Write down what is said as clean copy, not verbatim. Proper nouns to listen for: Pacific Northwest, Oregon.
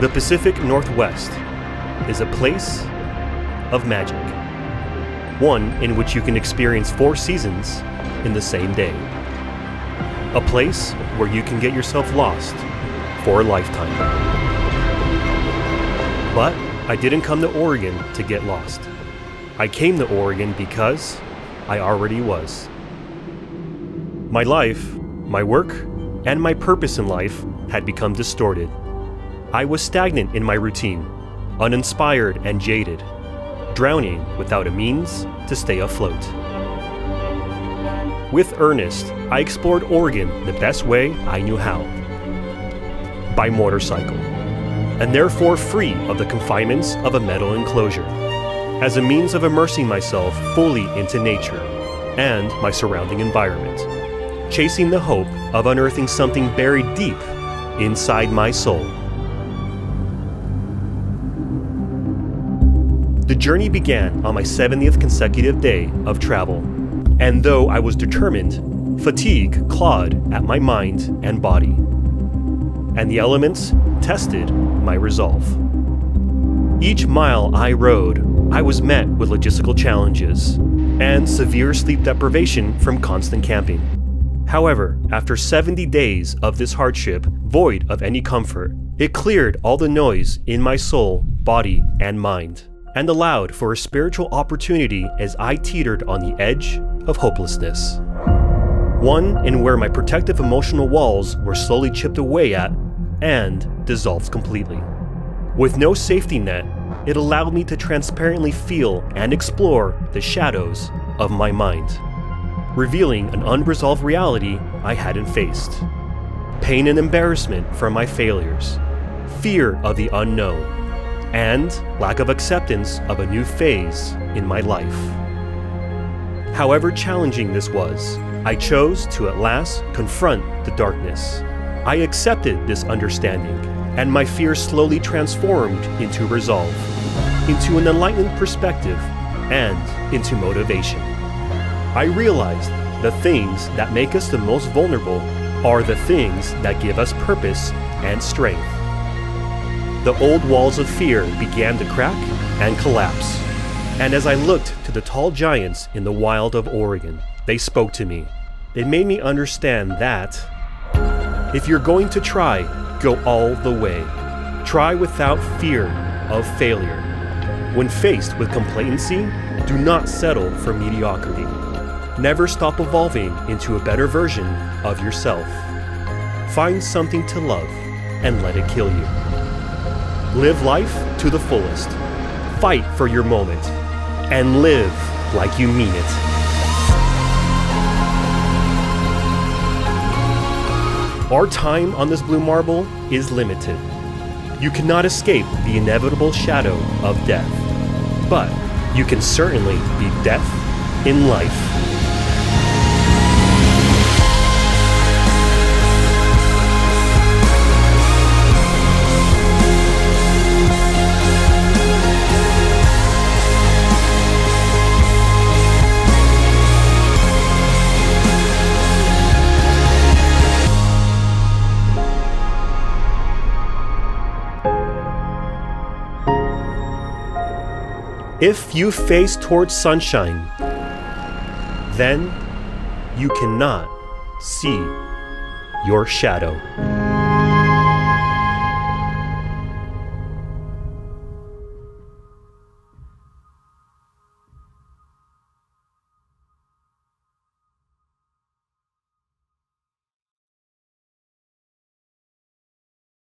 The Pacific Northwest is a place of magic, one in which you can experience 4 seasons in the same day, a place where you can get yourself lost for a lifetime. But I didn't come to Oregon to get lost. I came to Oregon because I already was. My life, my work, and my purpose in life had become distorted. I was stagnant in my routine, uninspired and jaded, drowning without a means to stay afloat. With Ernest, I explored Oregon the best way I knew how, by motorcycle, and therefore free of the confinements of a metal enclosure, as a means of immersing myself fully into nature and my surrounding environment, chasing the hope of unearthing something buried deep inside my soul. The journey began on my 70th consecutive day of travel, and though I was determined, fatigue clawed at my mind and body, and the elements tested my resolve. Each mile I rode, I was met with logistical challenges and severe sleep deprivation from constant camping. However, after 70 days of this hardship, void of any comfort, it cleared all the noise in my soul, body, and mind, and allowed for a spiritual opportunity as I teetered on the edge of hopelessness. One in where my protective emotional walls were slowly chipped away at and dissolved completely. With no safety net, it allowed me to transparently feel and explore the shadows of my mind, revealing an unresolved reality I hadn't faced. Pain and embarrassment from my failures, fear of the unknown, and lack of acceptance of a new phase in my life. However challenging this was, I chose to at last confront the darkness. I accepted this understanding, and my fear slowly transformed into resolve, into an enlightened perspective, and into motivation. I realized the things that make us the most vulnerable are the things that give us purpose and strength. The old walls of fear began to crack and collapse. And as I looked to the tall giants in the wild of Oregon, they spoke to me. It made me understand that if you're going to try, go all the way. Try without fear of failure. When faced with complacency, do not settle for mediocrity. Never stop evolving into a better version of yourself. Find something to love and let it kill you. Live life to the fullest, fight for your moment, and live like you mean it. Our time on this blue marble is limited. You cannot escape the inevitable shadow of death, but you can certainly be death in life. If you face towards sunshine, then you cannot see your shadow.